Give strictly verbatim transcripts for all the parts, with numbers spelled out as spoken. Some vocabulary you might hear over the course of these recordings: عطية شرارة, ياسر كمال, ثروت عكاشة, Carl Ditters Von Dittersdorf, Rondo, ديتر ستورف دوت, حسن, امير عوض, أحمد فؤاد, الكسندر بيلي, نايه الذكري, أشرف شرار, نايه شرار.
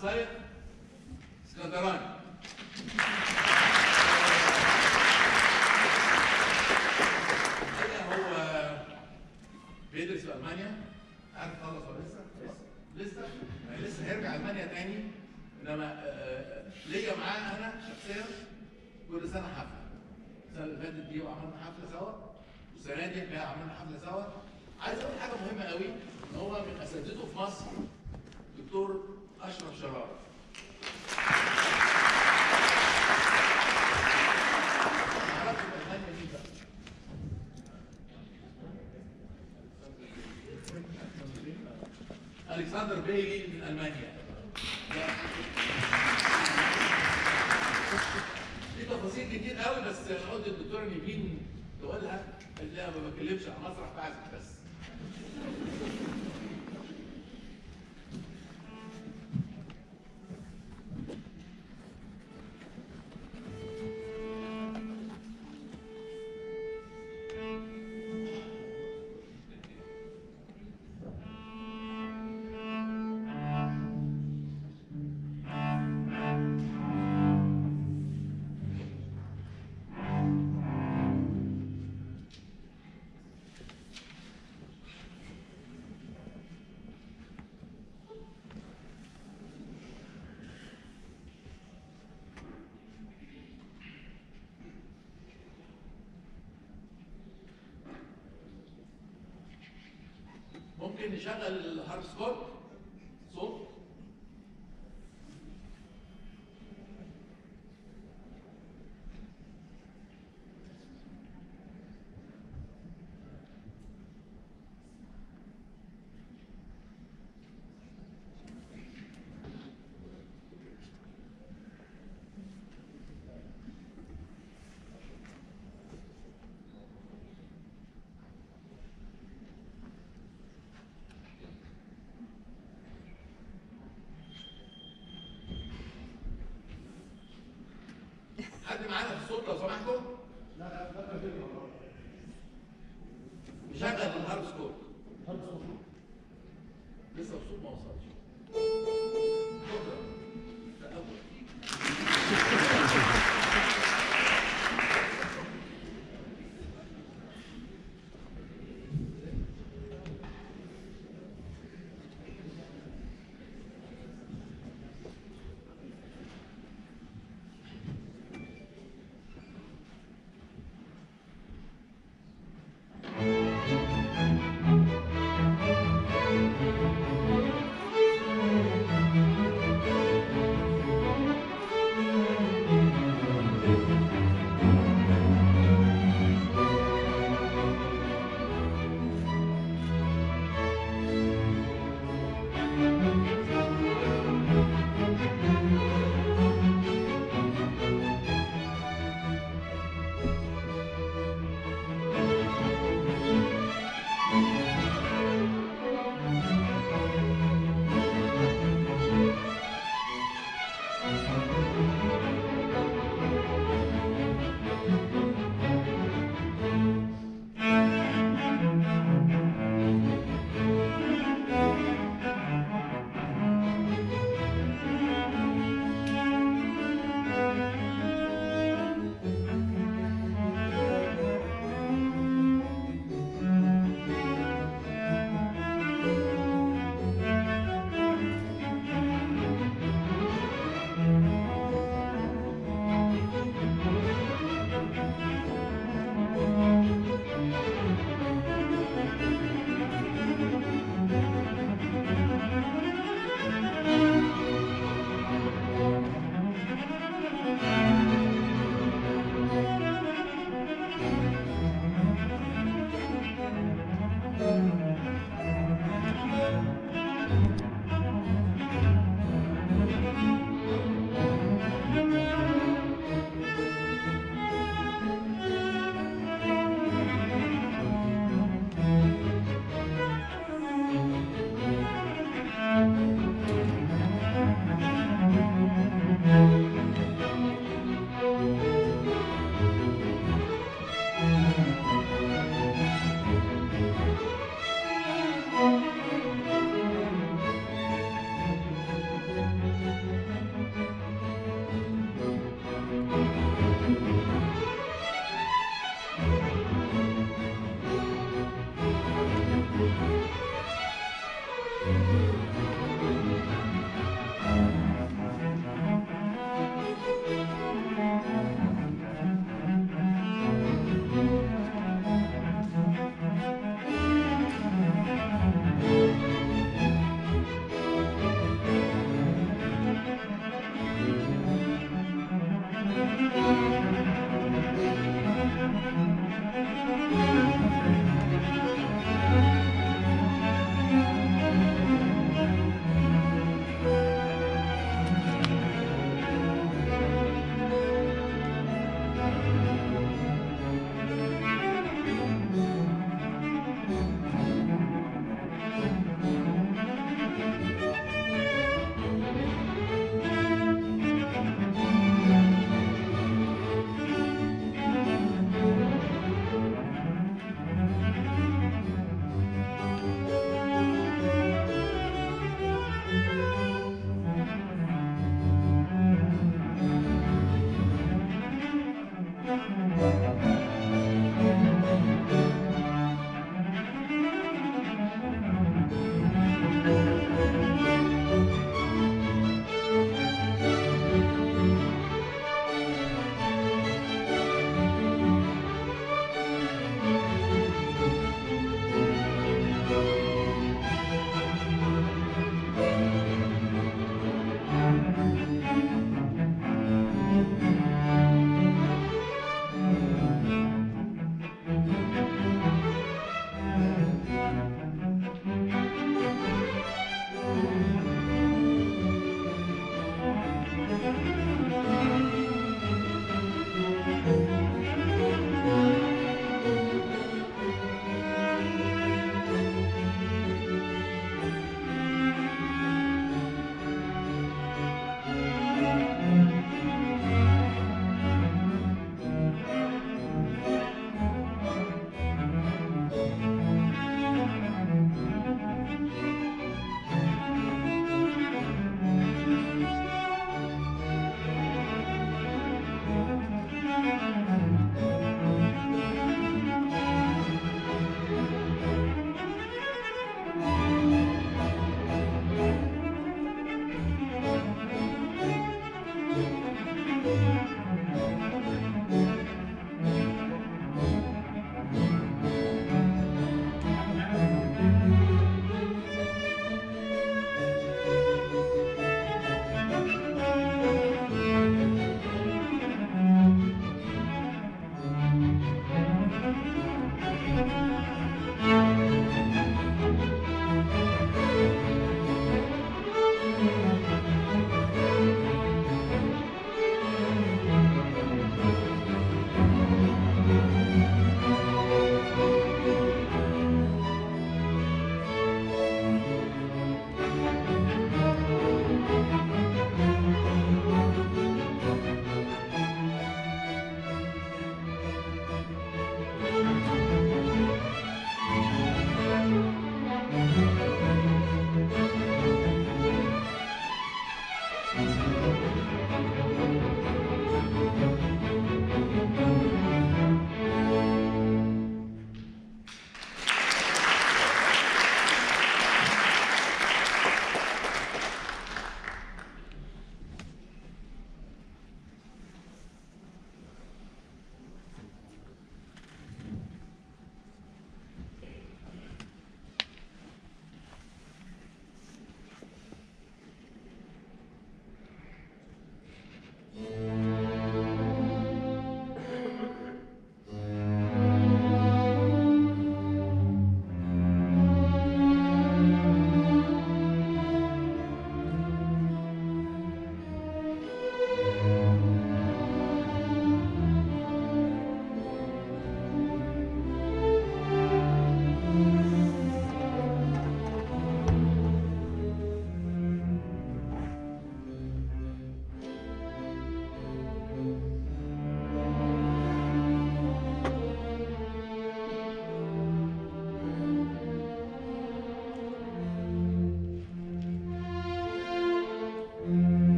الصايق اسكندراني. هو بيدرس في ألمانيا، عارف خلص ولا لسه؟ لسه؟ لسه هيرجع ألمانيا تاني، إنما ليا معاه أنا شخصيا كل سنة حفلة. السنة اللي فاتت دي وعملنا حفلة سوا، والسنة دي بقى عملنا حفلة سوا. عايز أقول حاجة مهمة قوي، إن هو من أساتذته في مصر دكتور أشرف شرار. الكسندر بيلي من المانيا. دي تفاصيل كتير قوي، بس عود الدكتوره نيفين تقولها اللي لا ما بكلمش على مسرح بعزف بس. ممكن نشغل الهارسكوب صوت. حد معانا في الصوت لو سمحتوا؟ لا لا لا مشغل الهارسكوب. الهارسكوب لسه الصوت ما وصلش. Thank you.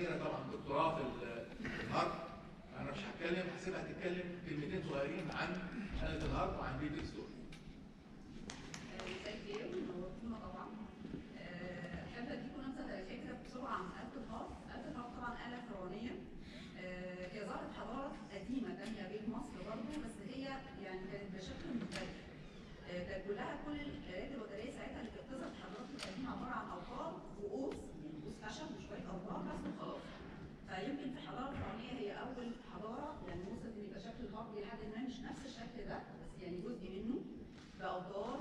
كبيره طبعا دكتوراه في الهارد، انا مش هتكلم، هسيبها تتكلم كلمتين صغيرين عن آلة الهارد وعن بيبي ستور. ازيك يا جيرو؟ منورتونا طبعا. حابه اديكم نبذه فكره بسرعه عن آلة الهارد. آلة الهارد طبعا آلة فرعونيه، هي ظهرت حضاره قديمه ثانيه بين مصر برضه، بس هي يعني كانت بشكل مختلف. كان كلها كل الآلات الوتريه ساعتها اللي كانت بتظهر في حضارات القديمه عباره عن اوتار وقوس، يعني قوس خشب وشويه اوتار بس وخلاص. فيمكن في الحضاره الفرعونيه هي اول حضاره يعني وصلت ان يبقى شكل الهارد لحد ما مش نفس الشكل ده، بس يعني جزء منه باوتار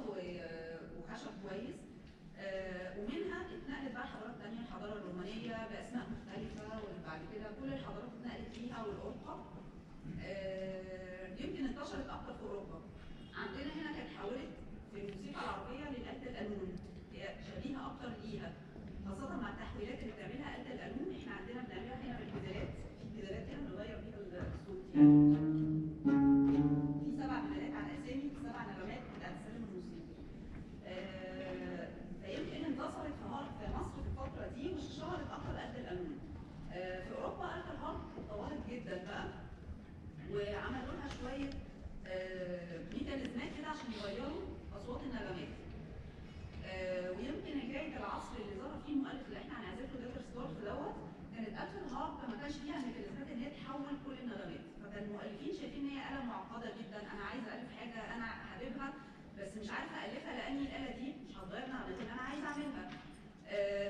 وخشب كويس. ومنها اتنقلت بقى حضارات ثانيه، الحضاره الرومانيه باسماء مختلفه، وبعد كده كل الحضارات اتنقلت فيها والارقه. يمكن انتشرت اكتر في اوروبا. عندنا هنا كانت حولت في الموسيقى العربيه لآلة القانون، هي شبيهه اكتر ليها، خاصه مع التحويلات اللي بتعملها آلة القانون. احنا عندنا بنعملها هنا بالبدالات، في بدالات هنا بنغير بيها الصوت، يعني في سبع بدالات على اسامي سبع نغمات بتاعت السلم الموسيقي. فيمكن انتصرت في مصر في الفتره دي واشتهرت اكتر آلة القانون. آه في اوروبا آلة الهارد اتطورت جدا بقى، وعملوا لها شويه ميكانيزمات كده عشان يغيروا اصوات النغمات. آه ويمكن حكايه العصر اللي ظهر فيه المؤلف اللي احنا هنعزف له ديتر ستورف دوت، كانت آلة الهارد ما كانش فيها ميكانيزمات ان هي تحول كل النغمات، فكان المؤلفين شايفين ان هي آلة معقده جدا، انا عايزه الف حاجه انا حاببها بس مش عارفه الفها لان الآلة دي مش هتغير نغمتي اللي انا عايزه اعملها. آه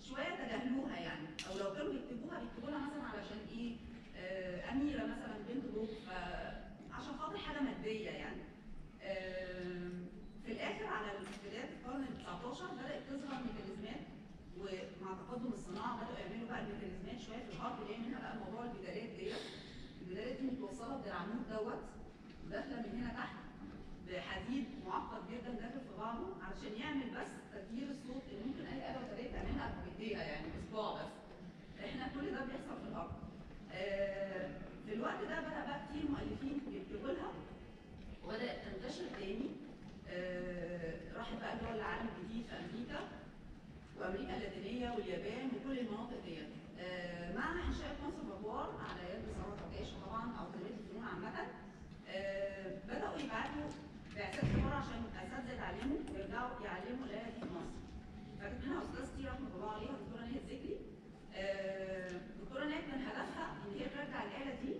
فشويه تجاهلوها يعني، او لو كانوا بيكتبوها بيكتبوا لها مثلا علشان ايه؟ آه اميره مثلا بنت لوط، عشان خاطر حاجه ماديه يعني. في الاخر على بدايه القرن التاسع عشر بدات تظهر ميكانيزمات، ومع تقدم الصناعه بداوا يعملوا بقى الميكانيزمات شويه في الهارد، اللي هي منها بقى موضوع البدالات ديت. البدالات دي متوصله بالعمود دوت وداخله من هنا تحت بحديد معقد جدا داخل في بعضه، علشان يعمل بس تغيير الصوت اللي ممكن اي آلة وتريه تعملها بايديها يعني باصبع بس. احنا كل ده بيحصل في الهارد. في الوقت ده بدأ بقى كتير مؤلفين يكتبوا لها وبدأت تنتشر تاني. آه راحت بقى دول العالم الجديد في أمريكا وأمريكا اللاتينية واليابان وكل المناطق ديت. آه مع إنشاء كونسرفاتوار على يد ثروت عكاشة طبعا، أو كلية الفنون عامة، آه بدأوا يبعتوا بعثات كبار عشان أساتذة يتعلموا ويرجعوا يعلموا الآلة دي في مصر. فكانت منها أستاذ كتير رحمة الله عليها، الدكتورة نايه الذكري. الدكتورة نايه كان هدفها إن هي ترجع الآلة دي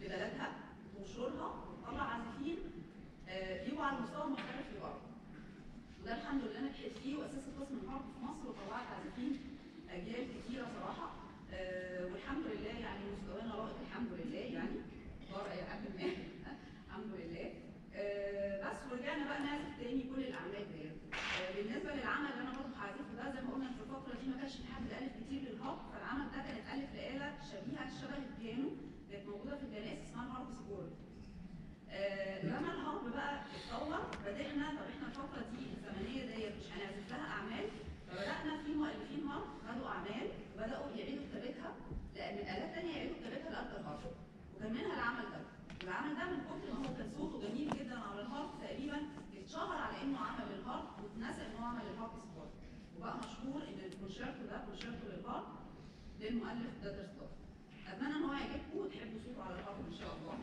لبلدها وتنشرها وتطلع عازفين يجوا على مستوى مختلف في الأرض. وده الحمد لله نجحت فيه، وأسست قسم الهارد في مصر وطلعت عازفين أجيال كتيرة صراحة، والحمد لله يعني مستوانا رائع الحمد لله، يعني بره إلى حد ما الحمد لله. بس ورجعنا بقى نعزف تاني كل الأعمال ديت. بالنسبة للعمل اللي أنا برضه هعزفه ده، زي ما قلنا في الفترة دي ما كانش في حد ألف كتير للهارد، فالعمل ده كان اتألف لآلة شبيهة شبه البيانو، كانت موجودة في الجنائز اسمها الهارب سكور. آه لما الهارب بقى اتطور بدأنا، طب احنا الفترة دي الزمنية ديت مش هنعزف لها أعمال، فبدأنا في مؤلفين هارب خدوا أعمال وبدأوا يعيدوا كتابتها، لأن آلات تانية يعيدوا كتابتها لآلة الهارب، وكان منها العمل ده. العمل ده من كتر ما هو كان صوته جميل جدا على الهارب تقريبا اتشهر على إنه عمل الهارب، واتنسى إنه عمل الهارب سكور، وبقى مشهور إن الكونشيرتو ده كونشيرتو للهارب للمؤلف داتر ستاف. اتمنى ان هو يعجبكم وتحبوا صوته على الارض ان شاء الله.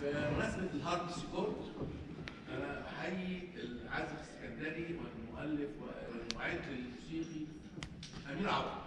بمناسبه الهارب سكور، انا احيي العازف الاسكندراني والمؤلف والمعد الموسيقي امير عوض.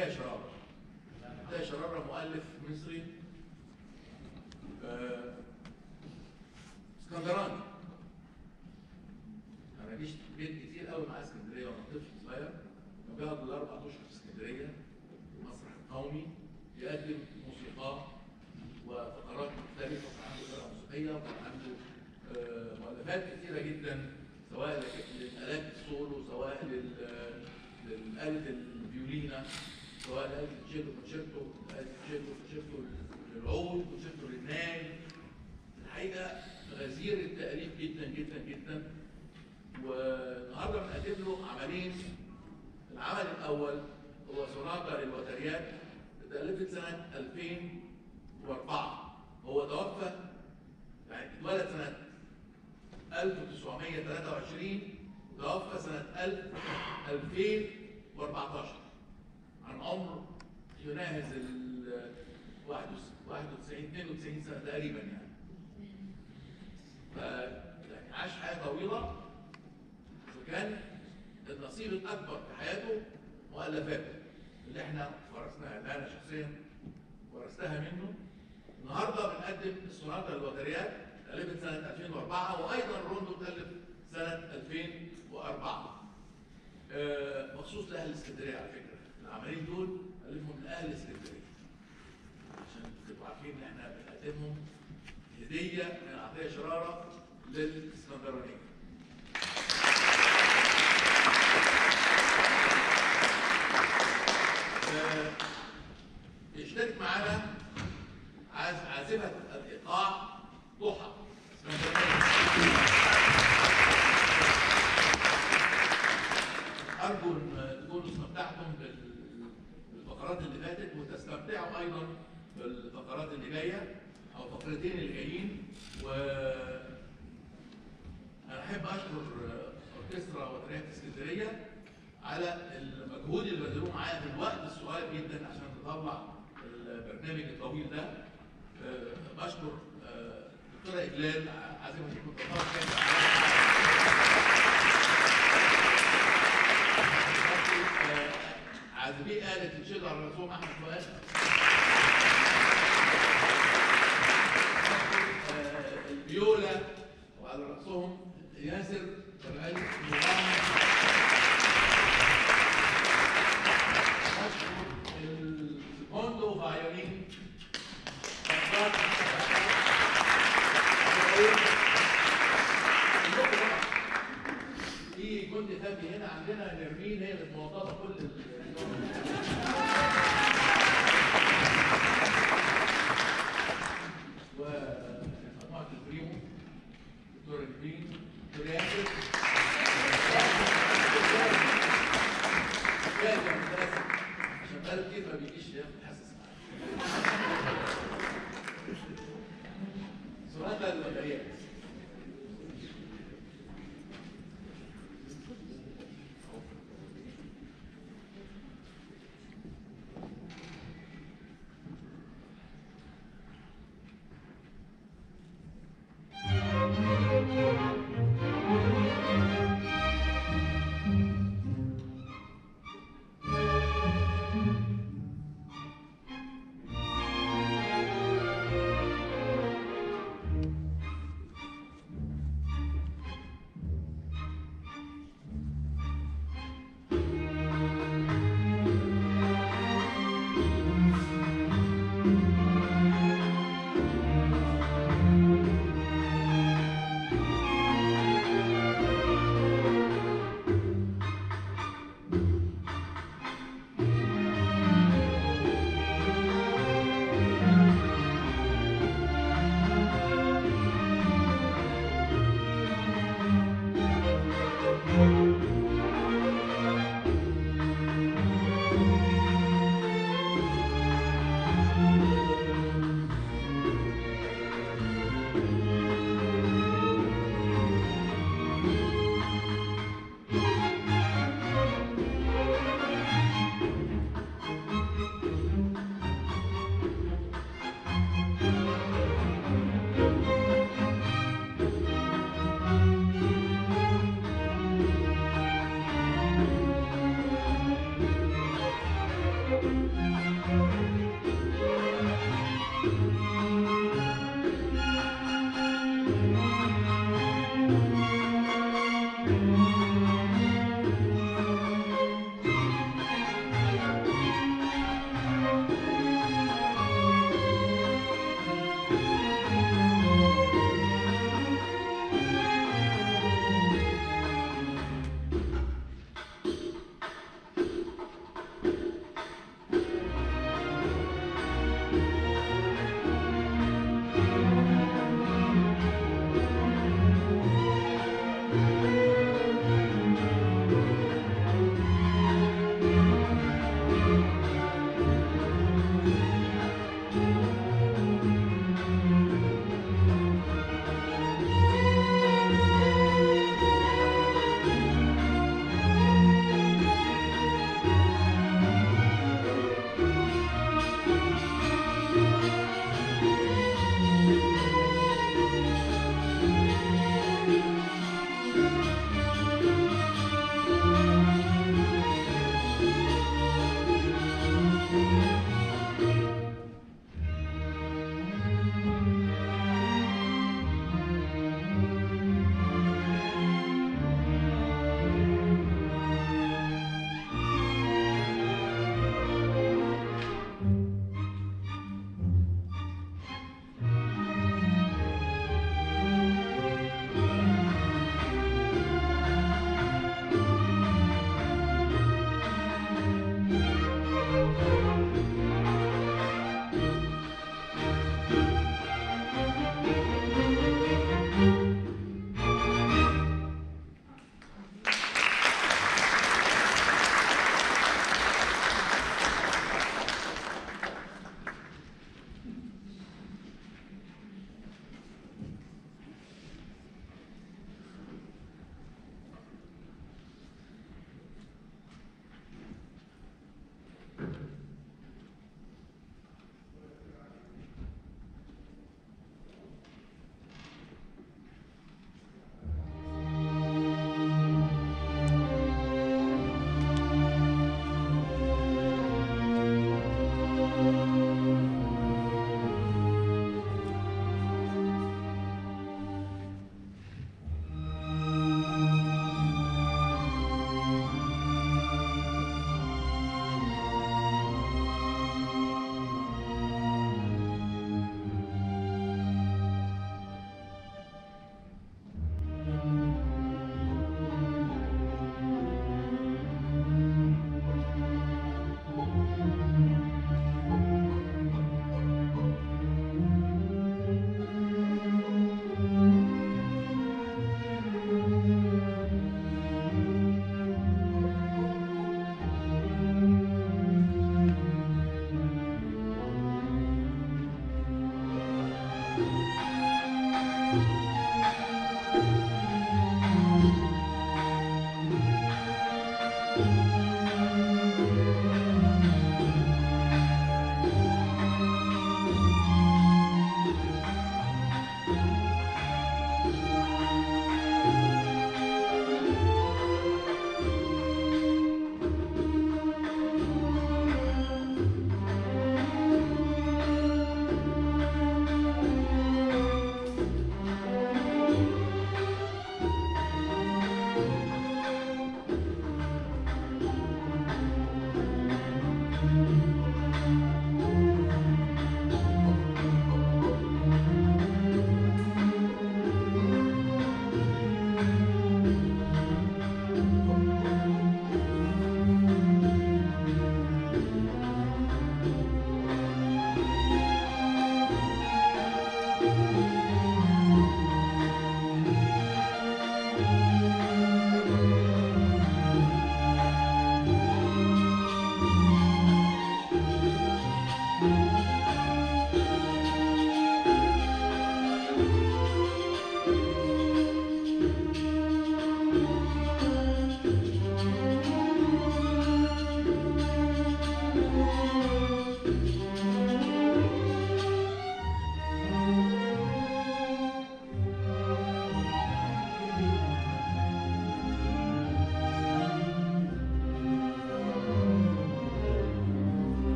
نايه شرار. نايه شرار مؤلف مصري آه اسكندراني. انا جيت بيت كتير قوي مع اسكندريه وانا طفل صغير، كان بيقعد الاربع اشهر في اسكندريه في المسرح القومي يقدم موسيقى وفقرات مختلفه، وكان عنده فرقه موسيقيه وكان عنده آه مؤلفات كتيره جدا، سواء للآلات السولو، سواء للآلة الفيولينا، سواء لآلة التشيلو كونشيرتو، آلة التشيلو كونشيرتو للعود، كونشيرتو للناي. الحقيقة غزير التأليف جدا جدا جدا. والنهارده بنقدم له عملين. العمل الأول هو سوناتا للوتريات، اتألفت سنة ألفين وأربعة. هو توفى يعني اتولد سنة ألف وتسعمية وتلاتة وعشرين وتوفى سنة ألفين وأربعتاشر عن عمر يناهز ال واحد وتسعين اتنين وتسعين سنة تقريبا يعني. ف يعني عاش حياة طويلة، وكان النصيب الأكبر في حياته مؤلفاته اللي احنا ورثناها، اللي أنا شخصيا ورثتها منه. النهارده بنقدم السوناتا للوتريات، اتألفت سنة ألفين وأربعة، وأيضا روندو اتألف سنة ألفين وأربعة. أه مخصوص لأهل اسكندرية على فكرة، العملين دول ألفهم لأهل اسكندرية. عشان تبقوا عارفين إن إحنا بنقدمهم هدية من عطية شرارة للإسكندرانية. أه يشترك معانا عازفة الإيقاع ضحى أرجو أن تكونوا استمتعتم بالفقرات اللي فاتت، وتستمتعوا أيضا بالفقرات اللي جاية أو الفقرتين اللي جايين. وأنا أحب أشكر أوركسترا وتريات اسكندرية على المجهود اللي بذلوه معايا في الوقت الصغير جدا عشان تطلع البرنامج الطويل ده. بشكر دكتورة إجلال عازفة المنتخب، عازفي آلة التشيلو على رسوم أحمد فؤاد، البيولا وعلى رأسهم ياسر كمال، الهوندو فايولين، في جند ثاني هنا عندنا نرمين هي اللي موظفه كل ومجموعه البريمو، دكتور البريمو، دكتور ياسر، عشان بقاله كتير ما بيجيش ياخد حاسس سوناتا للوتريات.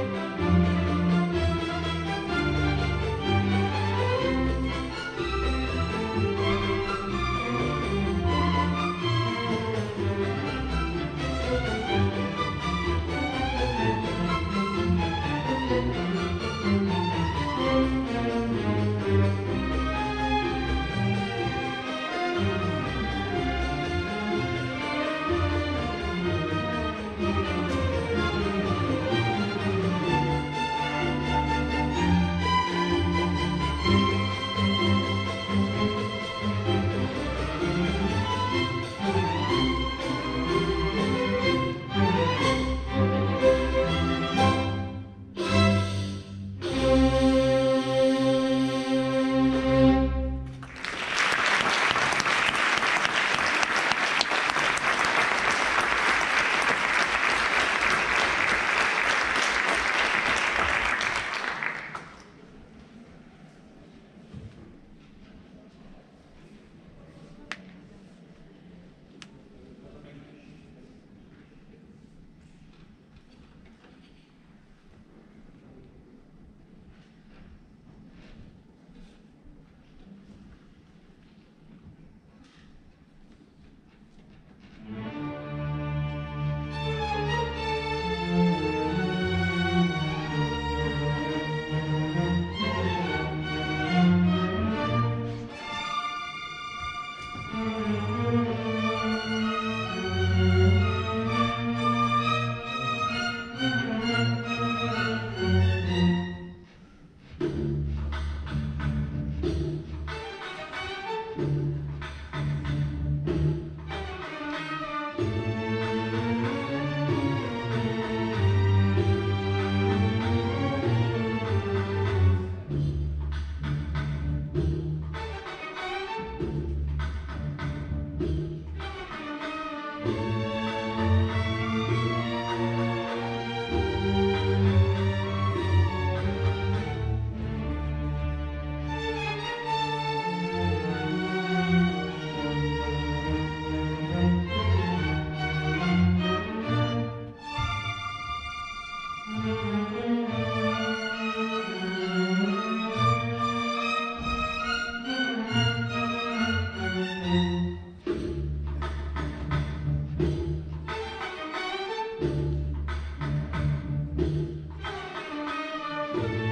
Thank you.